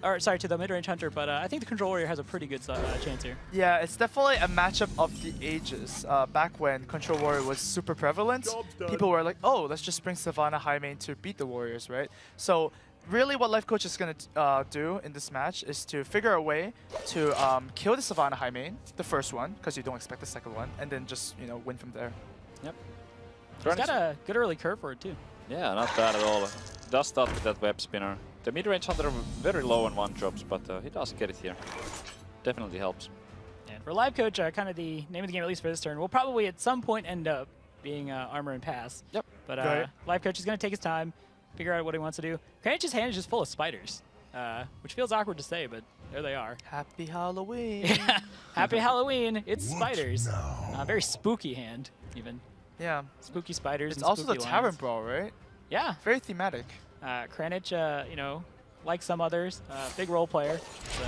Or sorry, to the mid-range Hunter, but I think the Control Warrior has a pretty good chance here. Yeah, it's definitely a matchup of the ages. Back when Control Warrior was super prevalent, people were like, oh, let's just bring Savannah Highmane to beat the Warriors, right? So really what Lifecoach is going to do in this match is to figure a way to kill the Savannah Highmane, the first one, because you don't expect the second one, and then just win from there. Yep. He's got a good early curve for it, too. Yeah, not bad at all. Does start with that Web Spinner. The mid-range Hunter very low on 1-drops, but he does get it here. Definitely helps. And for Lifecoach, kind of the name of the game, at least for this turn, will probably at some point end up being Armor and Pass. Yep. But Lifecoach is going to take his time, figure out what he wants to do. Kranich's hand is just full of spiders, which feels awkward to say, but there they are. Happy Halloween. Yeah. Happy Halloween. It's what spiders. Very spooky hand, even. Yeah. Spooky spiders. It's also the Tavern Brawl, right? Yeah. Very thematic. Kranich, like some others, big role player. So.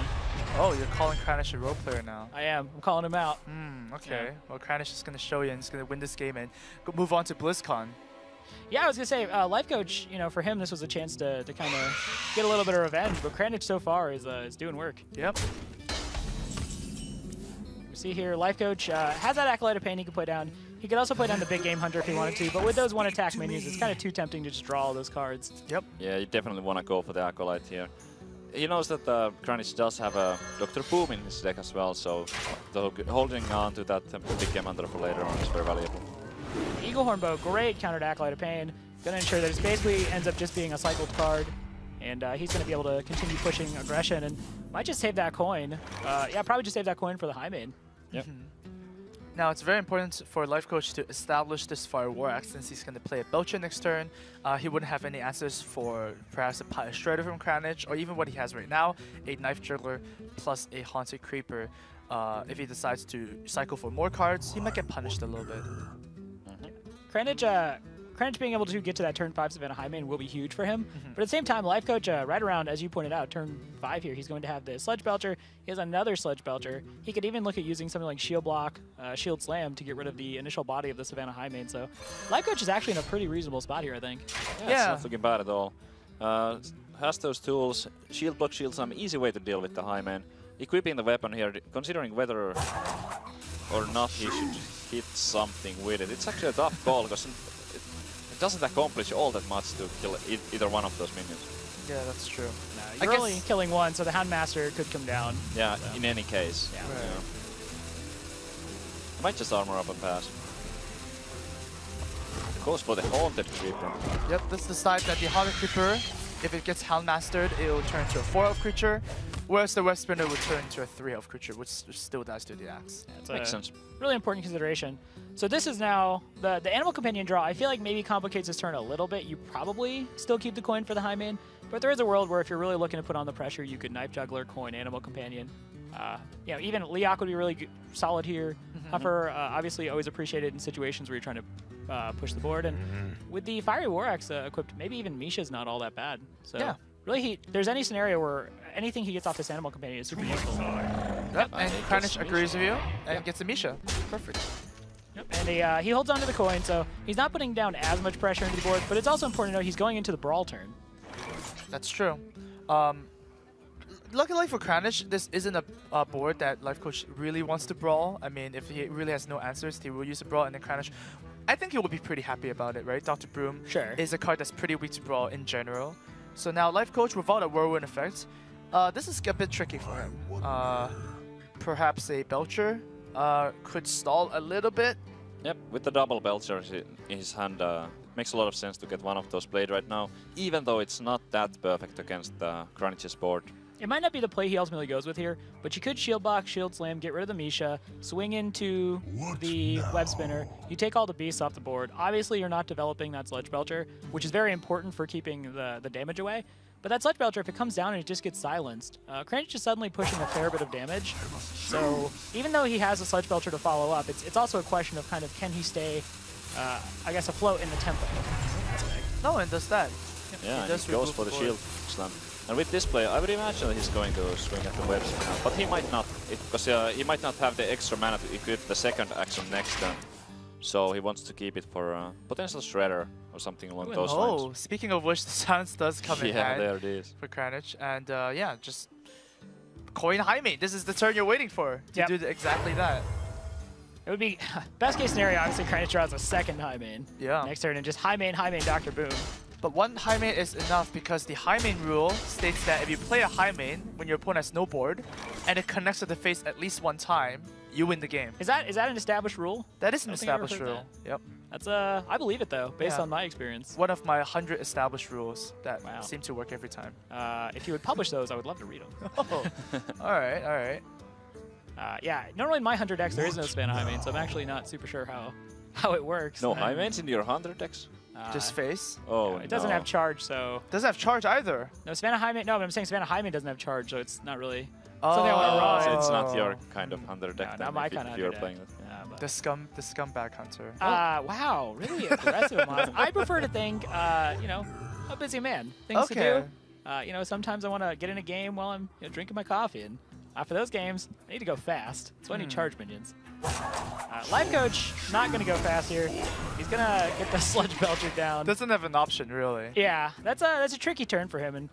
Oh, you're calling Kranich a role player now. I am. I'm calling him out. Okay. Yeah. Well, Kranich is going to show you and he's going to win this game and move on to BlizzCon. Yeah, I was going to say, Lifecoach, for him, this was a chance to kind of get a little bit of revenge. But Kranich so far is doing work. Yep. You see here, Lifecoach has that Acolyte of Pain he can put down. He could also play down the Big Game Hunter if he wanted to, but with those one-attack minions, it's kind of too tempting to just draw all those cards. Yep. Yeah, you definitely want to go for the Acolyte here. He knows that Kranich does have a Dr. Boom in his deck as well, so holding on to that Big Game Hunter for later on is very valuable. Eagle Horn Bow, great counter to Acolyte of Pain. Going to ensure that it basically ends up just being a cycled card, and he's going to be able to continue pushing aggression, and might just save that coin. Yeah, probably just save that coin for the Highmane. Yep. Now, it's very important for Lifecoach to establish this Fire War Axe since he's going to play a Belcher next turn. He wouldn't have any answers for perhaps a Piloted Shredder from Kranich, or even what he has right now, a Knife Juggler plus a Haunted Creeper. If he decides to cycle for more cards, he might get punished a little bit. Kranich, being able to get to that turn 5 Savannah Highmane will be huge for him. But at the same time, Lifecoach, right around, as you pointed out, turn 5 here, he's going to have the Sludge Belcher. He has another Sludge Belcher. He could even look at using something like Shield Block, Shield Slam to get rid of the initial body of the Savannah Highmane. So Lifecoach is actually in a pretty reasonable spot here, I think. Yeah. It's not looking bad at all. Has those tools, Shield Block, Shield Slam, easy way to deal with the Highmane. Equipping the weapon here, considering whether or not he should hit something with it. It's actually a tough call, because it doesn't accomplish all that much to kill either one of those minions. Yeah, that's true. No, you're only killing one, so the Houndmaster could come down. Yeah, so. In any case. Yeah. Right. I might just armor up and pass. It goes for the Haunted Creeper. Yep, let's decide that the Haunted Creeper, if it gets Houndmastered, it will turn to a 4-health creature, whereas the West Spinner would turn to a 3-health creature, which still dies to the axe. Yeah, makes sense. Really important consideration. So this is now the Animal Companion draw. I feel like maybe complicates this turn a little bit. You probably still keep the coin for the Highmane, but there is a world where if you're really looking to put on the pressure, you could Knife Juggler, coin, Animal Companion. You know, even Leok would be really good, solid here. Huffer, obviously, always appreciated in situations where you're trying to push the board. And with the Fiery War Axe equipped, maybe even Misha's not all that bad. So really, there's any scenario where anything he gets off this Animal Companion is super useful. Yep, and Kranich agrees with you and gets a Misha. Perfect. Yep. And he holds onto the coin, so he's not putting down as much pressure into the board, but it's also important to know he's going into the Brawl turn. That's true. Luckily for Kranich, this isn't a board that Lifecoach really wants to brawl. I mean, if he really has no answers, he will use a brawl, and then Kranich, I think he will be pretty happy about it, right? Dr. Boom is a card that's pretty weak to brawl in general. So now Lifecoach, without a whirlwind effect, this is a bit tricky for him. Perhaps a Belcher could stall a little bit. Yep, with the double Belcher in his hand, it makes a lot of sense to get one of those played right now, even though it's not that perfect against Kranich's board. It might not be the play he ultimately goes with here, but you could shield box, shield slam, get rid of the Misha, swing into the Web Spinner. You take all the beasts off the board. Obviously, you're not developing that Sludge Belcher, which is very important for keeping the damage away. But that Sludge Belcher, if it comes down and it just gets silenced, Kranich is suddenly pushing a fair bit of damage. So even though he has a Sludge Belcher to follow up, it's also a question of kind of can he stay, I guess, afloat in the tempo. No, and does that. Yeah, and he goes for the shield slam. And with this play, I would imagine that he's going to swing at the Web Spinner, but he might not, because he might not have the extra mana to equip the second action next turn. So he wants to keep it for potential Shredder or something along those lines. Oh, speaking of which, the silence does come in hand there it is. For Kranich. And yeah, just coin Highmane. This is the turn you're waiting for to do exactly that. It would be, best case scenario, obviously Kranich draws a second Highmane next turn and just Highmane, Dr. Boom. But one Highmane is enough because the Highmane rule states that if you play a Highmane when your opponent has no board and it connects to the face at least one time, you win the game. Is that an established rule? That is an established rule. That. Yep. That's I believe it though, based on my experience. One of my 100 established rules that seem to work every time. If you would publish those, I would love to read them. All right. Yeah, normally in my 100 decks there is no spin Highmane, so I'm actually not super sure how it works. No Highmanes in your 100 decks? Just face? Oh, it doesn't have charge, so... Doesn't have charge either. No, Savannah Highmane... No, but I'm saying Savannah Highmane doesn't have charge, so it's not really... Something went wrong. So it's not your kind of under deck. No, not my kind of under deck. The scumbag hunter. Wow, really aggressive, Amaz. I prefer to think, you know, a busy man. Things to do. You know, sometimes I want to get in a game while I'm drinking my coffee, and after those games, I need to go fast. That's why I need charge minions. Lifecoach, not going to go fast here. He's going to get the Sludge Belcher down. Doesn't have an option, really. Yeah, that's a tricky turn for him. And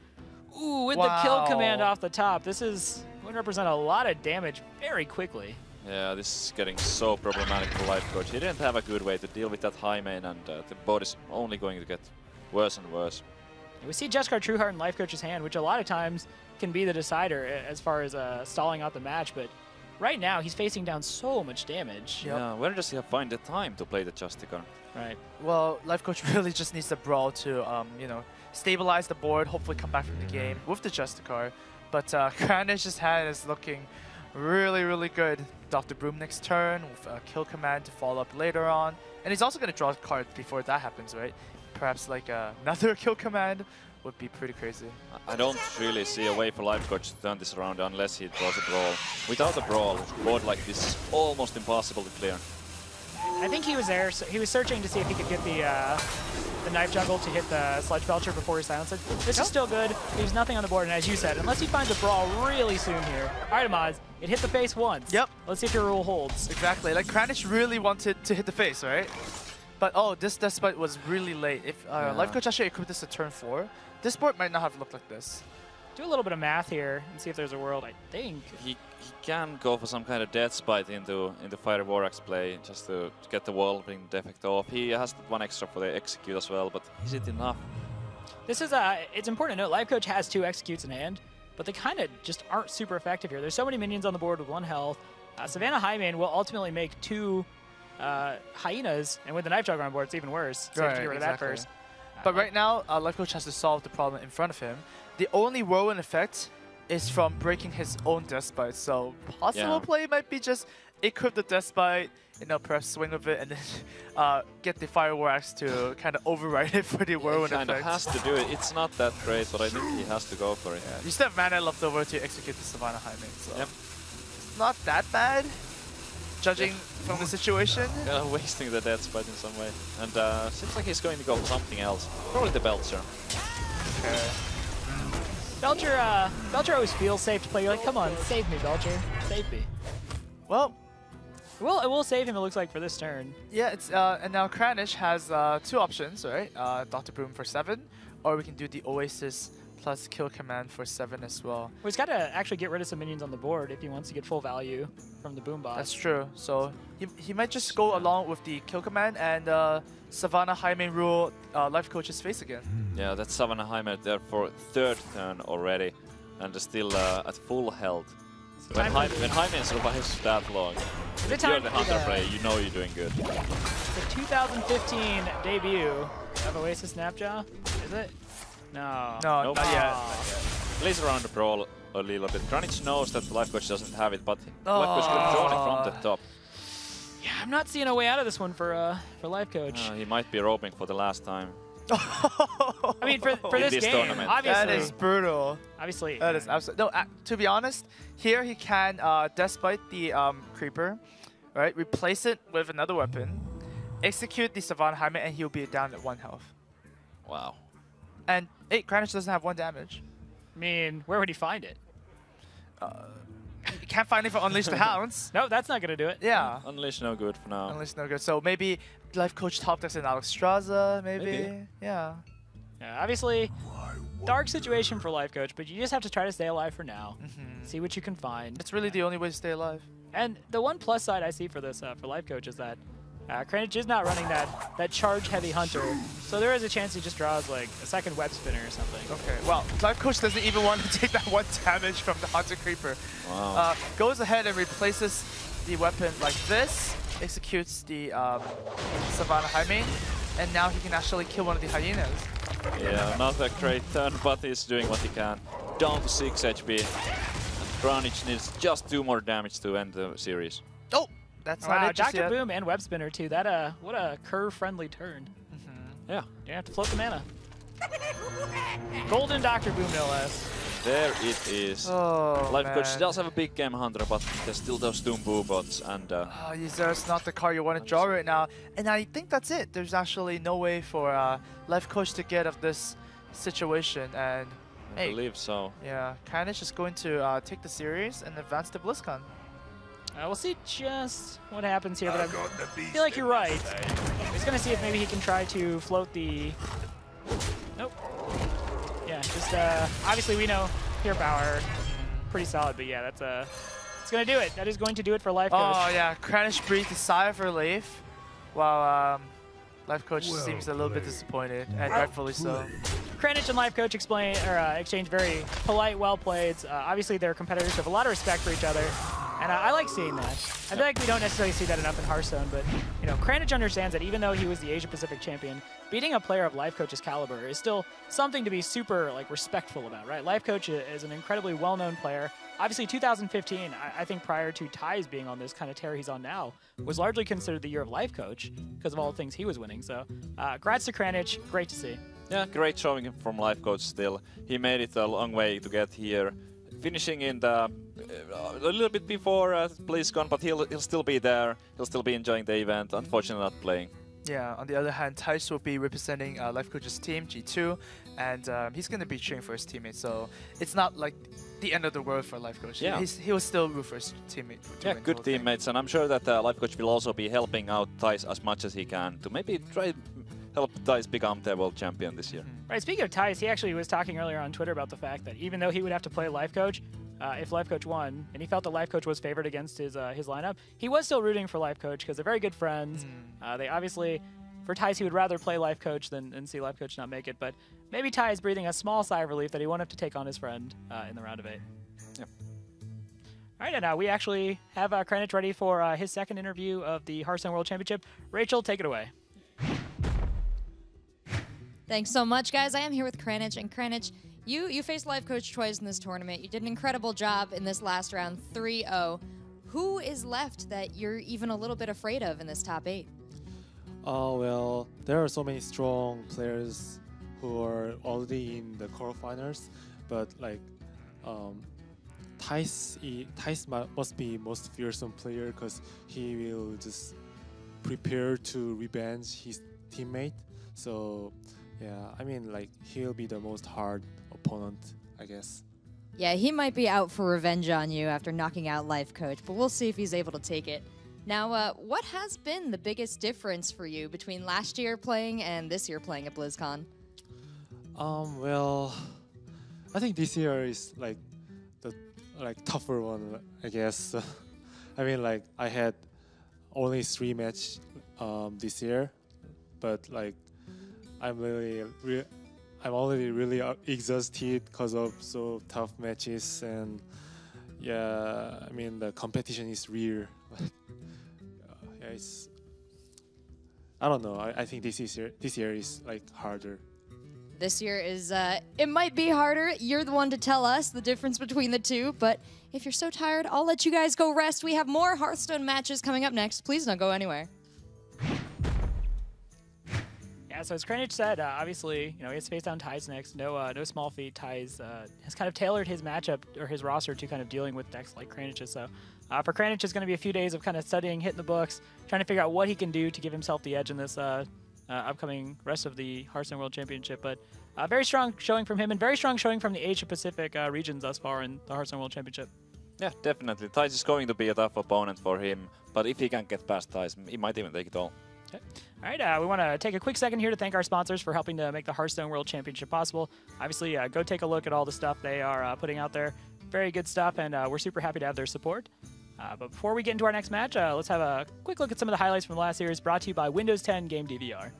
ooh, with the kill command off the top, this is going to represent a lot of damage very quickly. Yeah, this is getting so problematic for Lifecoach. He didn't have a good way to deal with that Highmane, and the board is only going to get worse and worse. We see Jeskar Trueheart in Lifecoach's hand, which a lot of times can be the decider as far as stalling out the match, but right now, he's facing down so much damage. Yep. Yeah, where does he find the time to play the Justicar? Right. Well, Lifecoach really just needs the brawl to, you know, stabilize the board, hopefully come back from the game with the Justicar. But Kranich's hand is looking really, really good. Dr. Broom next turn with a kill command to follow up later on. And he's also going to draw a card before that happens, right? Perhaps like another kill command would be pretty crazy. I don't really see a way for Lifecoach to turn this around unless he draws a brawl. Without a brawl, a board like this is almost impossible to clear. I think he was there. So he was searching to see if he could get the Knife Juggle to hit the Sludge Belcher before he silenced it. This is still good. There's nothing on the board, and as you said, unless he finds a brawl really soon here. All right, Amaz, it hit the face once. Yep. Let's see if your rule holds. Exactly. Like Kranich really wanted to hit the face, right? But oh, this Despite was really late. If Lifecoach actually equipped this to turn 4, this board might not have looked like this. Do a little bit of math here and see if there's a world, I think. He can go for some kind of death spite into Fiery War Axe play just to get the whirlwind effect off. He has one extra for the execute as well, but is it enough? This is it's important to note, Lifecoach has 2 executes in hand, but they kind of just aren't super effective here. There's so many minions on the board with 1 health. Savannah Highmane will ultimately make 2 hyenas, and with the Knife Jugger on board, it's even worse. So you have to get rid of that first. But right now, Lifecoach has to solve the problem in front of him. The only whirlwind effect is from breaking his own Despite, so possible play might be just equip the Despite, you know, perhaps swing with it, and then get the Fiery War Axe to kind of override it for the whirlwind effect. He kind of has to do it. It's not that great, but I think he has to go for it. Yeah. You still have mana left over to execute the Savannah Highmane. So. Yep. not that bad, judging from the situation. Yeah, wasting the death spot in some way. And seems like he's going to go for something else. Probably the Belcher. Okay. Belcher always feels safe to play. You're like, come on, save me, Belcher. Save me. Well, it will save him, it looks like, for this turn. Yeah, it's and now Kranich has two options, right? Dr. Boom for 7, or we can do the Oasis plus kill command for 7 as well. Well, he's got to actually get rid of some minions on the board if he wants to get full value from the Boom boss. That's true. So he might just go along with the kill command and Savannah Highmane rule Lifecoach's face again. Yeah, that's Savannah Highmane there for third turn already, and still at full health. When Highmane survives that long, if you're the Hunter Prey, you know you're doing good. The 2015 debut of Oasis Snapjaw, is it? No. No, nope. Not yet. Plays around the Brawl a little bit. Kranich knows that Lifecoach doesn't have it, but Lifecoach could draw it from the top. Yeah, I'm not seeing a way out of this one for Lifecoach. He might be roping for the last time. I mean, for this game, tournament. Obviously. That is brutal. Obviously. That is absolutely. No, to be honest, here he can, despite the Creeper, right, replace it with another weapon, execute the Savannah Highmane, and he'll be down at 1 health. Wow. And hey, Kranich doesn't have 1 damage. I mean, where would he find it? You can't find it for Unleash the Hounds. No, that's not going to do it. Yeah. Unleash no good for now. Unleash no good. So maybe Lifecoach top decks in Alex Straza, maybe. Yeah. Yeah. Obviously, dark situation for Lifecoach, but you just have to try to stay alive for now. Mm-hmm. See what you can find. It's really the only way to stay alive. And the one plus side I see for this, for Lifecoach, is that Kranich is not running that charge-heavy Hunter, so there is a chance he just draws like a second Web Spinner or something. Okay, well, Lifecoach doesn't even want to take that 1 damage from the Haunted Creeper. Wow. Goes ahead and replaces the weapon like this, executes the Savannah Highmane, and now he can actually kill one of the hyenas. Yeah, not a great turn, but he's doing what he can. Down to 6 HP, and Kranich needs just 2 more damage to end the series. Oh! That's wow, Dr. Boom and Web Spinner too. That what a curve-friendly turn. Mm-hmm. Yeah, you have to float the mana. Golden Dr. Boom, no less. There it is. Oh, Lifecoach does have a big game hunter, but there's still those Doom Boo bots, and there's not the card you want to draw right now. And I think that's it. There's actually no way for Lifecoach to get out of this situation. And I believe so. Yeah, Kranich is going to take the series and advance to BlizzCon. We'll see just what happens here, but I feel like you're right. He's going to see if maybe he can try to float the... Nope. Yeah, just obviously we know Pure Power, pretty solid, but yeah, that's it's going to do it. That is going to do it for Lifecoach. Oh yeah, Kranich breathed a sigh of relief, while Lifecoach seems a little bit disappointed, and rightfully so. Kranich and Lifecoach exchange very polite, well-played. Obviously, they're competitors who have a lot of respect for each other. And I like seeing that. I feel like we don't necessarily see that enough in Hearthstone, but you know, Kranich understands that even though he was the Asia Pacific champion, beating a player of Lifecoach's caliber is still something to be super like respectful about, right? Lifecoach is an incredibly well-known player. Obviously, 2015, I think prior to Ties being on this kind of tear he's on now, was largely considered the year of Lifecoach because of all the things he was winning. So, congrats to Kranich. Great to see. Yeah, great showing from Lifecoach. Still, he made it a long way to get here. Finishing in the a little bit before BlizzCon, but he'll still be there. He'll still be enjoying the event. Unfortunately, not playing. Yeah. On the other hand, Ties will be representing Lifecoach's team G2, and he's going to be cheering for his teammates. So it's not like the end of the world for Lifecoach. Yeah. He'll still root for his teammate. Yeah, good teammates, and I'm sure that Lifecoach will also be helping out Ties as much as he can to maybe try. Help Ties become the world champion this year. Right. Speaking of Ties, he actually was talking earlier on Twitter about the fact that even though he would have to play Lifecoach, if Lifecoach won, and he felt that Lifecoach was favored against his lineup, he was still rooting for Lifecoach because they're very good friends. They obviously, for Ties, he would rather play Lifecoach than see Lifecoach not make it. But maybe Ties breathing a small sigh of relief that he won't have to take on his friend in the round of 8. Yep. All right, and now we actually have Kranich ready for his second interview of the Hearthstone World Championship. Rachel, take it away. Thanks so much, guys. I am here with Kranich. And Kranich, you faced Lifecoach twice in this tournament. You did an incredible job in this last round, 3-0. Who is left that you're even a little bit afraid of in this top 8? Well, there are so many strong players who are already in the quarterfinals, but like Ties must be most fearsome player because he will just prepare to revenge his teammate. So yeah, I mean, like, he'll be the most hard opponent, I guess. Yeah, he might be out for revenge on you after knocking out Lifecoach, but we'll see if he's able to take it. Now, what has been the biggest difference for you between last year playing and this year playing at BlizzCon? Well, I think this year is like the tougher one, I guess. I mean, like, I had only 3 matches this year, but like I'm already really exhausted because of so tough matches. And yeah, I mean, the competition is real. Yeah, it's, I don't know. I think this year is like harder. This year is, it might be harder. You're the one to tell us the difference between the two, but if you're so tired, I'll let you guys go rest. We have more Hearthstone matches coming up next. Please don't go anywhere. Yeah, so as Kranich said, obviously, you know, he has to face down Ties next. No small feat. Ties has kind of tailored his matchup or his roster to kind of dealing with decks like Kranich's. So for Kranich, it's going to be a few days of kind of studying, hitting the books, trying to figure out what he can do to give himself the edge in this upcoming rest of the Hearthstone World Championship, but very strong showing from him and very strong showing from the Asia Pacific regions thus far in the Hearthstone World Championship. Yeah, definitely. Ties is going to be a tough opponent for him, but if he can get past Ties, he might even take it all. Okay. All right, we want to take a quick second here to thank our sponsors for helping to make the Hearthstone World Championship possible. Obviously, go take a look at all the stuff they are putting out there. Very good stuff, and we're super happy to have their support. But before we get into our next match, let's have a quick look at some of the highlights from the last series, brought to you by Windows 10 Game DVR.